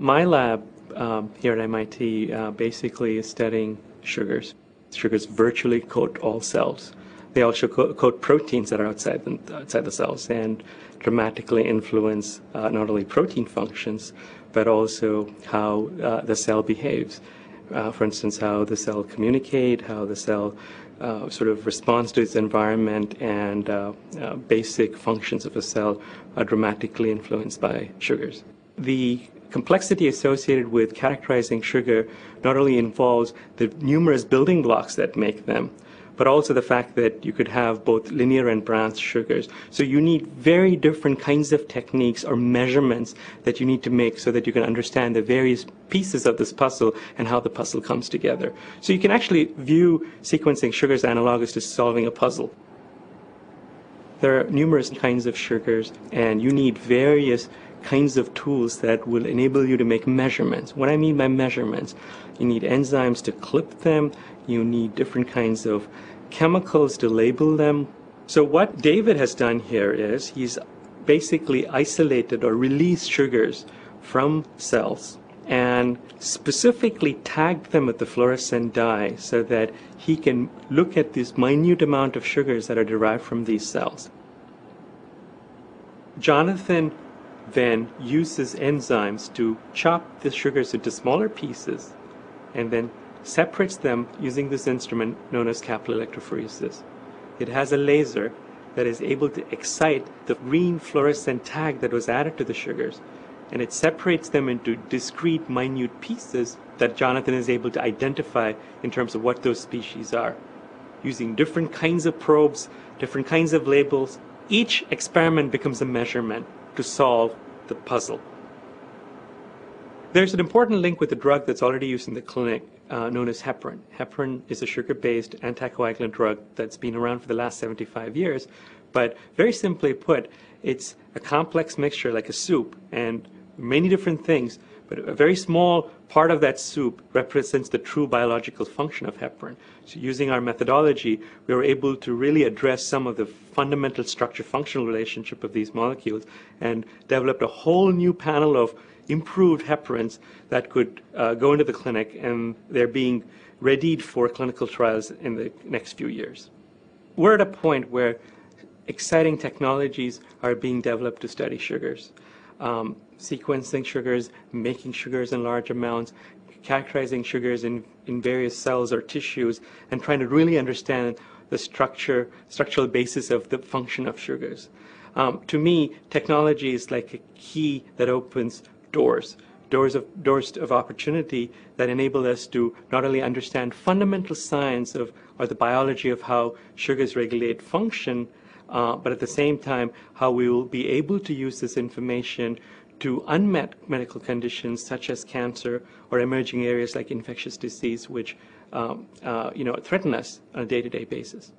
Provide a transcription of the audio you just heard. My lab here at MIT basically is studying sugars. Sugars virtually coat all cells. They also coat proteins that are outside the cells and dramatically influence not only protein functions, but also how the cell behaves. For instance, how the cell communicates, how the cell sort of responds to its environment, and basic functions of a cell are dramatically influenced by sugars. The complexity associated with characterizing sugar not only involves the numerous building blocks that make them, but also the fact that you could have both linear and branched sugars. So you need very different kinds of techniques or measurements that you need to make so that you can understand the various pieces of this puzzle and how the puzzle comes together. So you can actually view sequencing sugars analogous to solving a puzzle. There are numerous kinds of sugars, and you need various kinds of tools that will enable you to make measurements. What I mean by measurements, you need enzymes to clip them, you need different kinds of chemicals to label them. So what David has done here is he's basically isolated or released sugars from cells and specifically tagged them with the fluorescent dye so that he can look at this minute amount of sugars that are derived from these cells. Jonathan then uses enzymes to chop the sugars into smaller pieces and then separates them using this instrument known as capillary electrophoresis. It has a laser that is able to excite the green fluorescent tag that was added to the sugars, and it separates them into discrete, minute pieces that Jonathan is able to identify in terms of what those species are. Using different kinds of probes, different kinds of labels, each experiment becomes a measurement to solve the puzzle. There's an important link with a drug that's already used in the clinic known as heparin. Heparin is a sugar-based anticoagulant drug that's been around for the last 75 years, but very simply put, it's a complex mixture like a soup and many different things, but a very small part of that soup represents the true biological function of heparin. So using our methodology, we were able to really address some of the fundamental structure-functional relationship of these molecules and developed a whole new panel of improved heparins that could go into the clinic, and they're being readied for clinical trials in the next few years. We're at a point where exciting technologies are being developed to study sugars. Sequencing sugars, making sugars in large amounts, characterizing sugars in various cells or tissues, and trying to really understand the structural basis of the function of sugars. To me, technology is like a key that opens doors of opportunity that enable us to not only understand fundamental science of or the biology of how sugars regulate function, but at the same time how we will be able to use this information to unmet medical conditions such as cancer or emerging areas like infectious disease, which threaten us on a day-to-day basis.